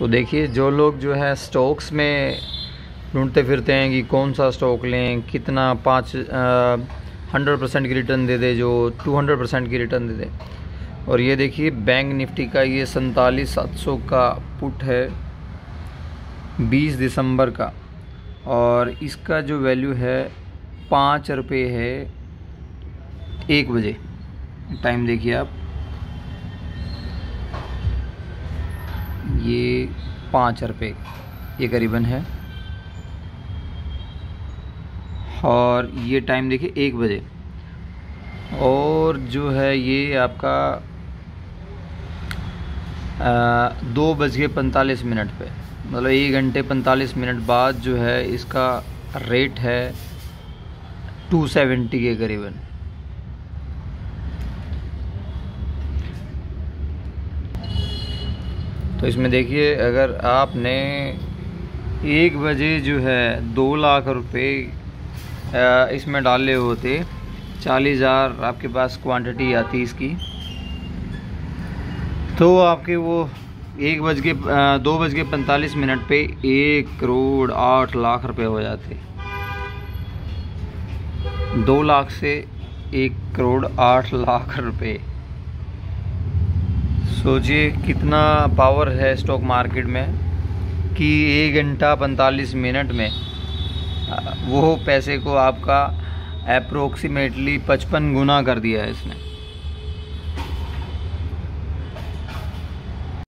तो देखिए जो लोग जो है स्टॉक्स में ढूंढते फिरते हैं कि कौन सा स्टॉक लें, कितना 100% की रिटर्न दे दे, जो 200% की रिटर्न दे दे। और ये देखिए बैंक निफ्टी का ये 47,700 का पुट है 20 दिसंबर का, और इसका जो वैल्यू है ₹5 है 1 बजे। टाइम देखिए आप, ये ₹5 ये करीबन है, और ये टाइम देखिए 1 बजे। और जो है ये आपका 2:45 पे, मतलब 1 घंटे 45 मिनट बाद जो है इसका रेट है 270 के करीबन। तो इसमें देखिए अगर आपने 1 बजे जो है ₹2 लाख इसमें डाले होते, 40,000 आपके पास क्वांटिटी आती इसकी, तो आपके वो 2:45 पे 1,08,00,000 हो जाते। 2 लाख से 1,08,00,000। सोचिए कितना पावर है स्टॉक मार्केट में कि 1 घंटा 45 मिनट में वो पैसे को आपका अप्रोक्सीमेटली 55 गुना कर दिया है इसने।